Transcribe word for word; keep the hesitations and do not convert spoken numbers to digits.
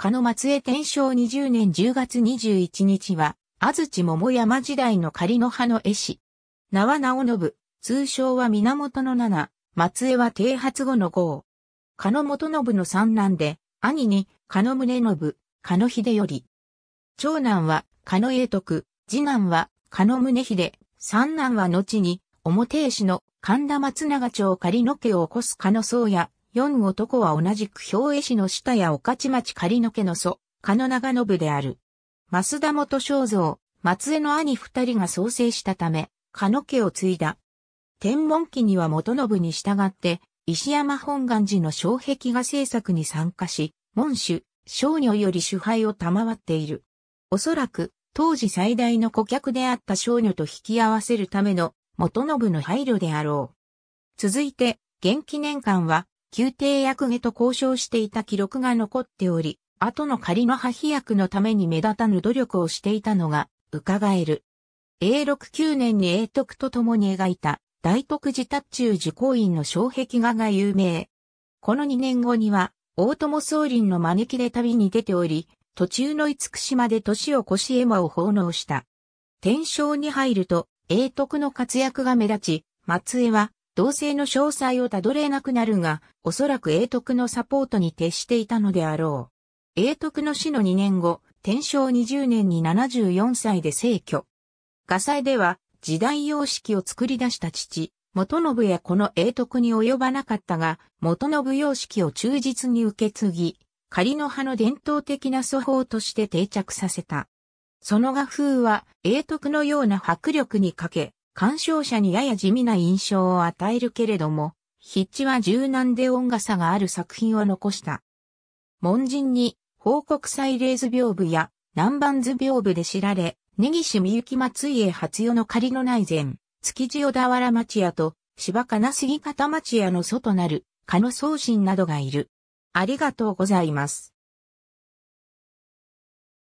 嘉の松江天正にじゅうねんじゅうがつにじゅういちにちは、安土桃山時代の狩野派の絵師。名は直信、通称は源の七、松江は剃髪後の号。嘉野元信の三男で、兄に嘉野宗信、嘉野秀頼。長男は嘉野永徳、次男は嘉野宗秀、三男は後に表絵師の神田松長町狩野家を起こす嘉野宗也。四男は同じく表絵師の下谷御徒町狩野家の祖、嘉野長信である。増田元正造、松江の兄二人が創生したため、嘉野家を継いだ。天文期には元信に従って、石山本願寺の障壁画制作に参加し、門主、商女より主配を賜っている。おそらく、当時最大の顧客であった商女と引き合わせるための元信の配慮であろう。続いて、元亀年間は、宮廷役下と交渉していた記録が残っており、後の狩野派飛躍のために目立たぬ努力をしていたのが、伺える。えいろくきゅうねんに永徳と共に描いた、大徳寺達中寺公院の障壁画が有名。このにねんごには、大友宗麟の招きで旅に出ており、途中の厳島で年を越し絵馬を奉納した。天正に入ると、永徳の活躍が目立ち、松江は、動静の詳細をたどれなくなるが、おそらく永徳のサポートに徹していたのであろう。永徳の死のにねんご、天正にじゅうねんにななじゅうよんさいで逝去。画祭では、時代様式を作り出した父、元信やこの永徳に及ばなかったが、元信様式を忠実に受け継ぎ、狩野派の伝統的な素法として定着させた。その画風は、永徳のような迫力に欠け、鑑賞者にやや地味な印象を与えるけれども、筆致は柔軟で温雅さがある作品を残した。門人に、報国祭礼図屏風や南蛮図屏風で知られ、根岸みゆき松家初代の狩野内膳、築地小田原町屋と芝金杉方町屋の祖となる、嘉野宗信などがいる。ありがとうございます。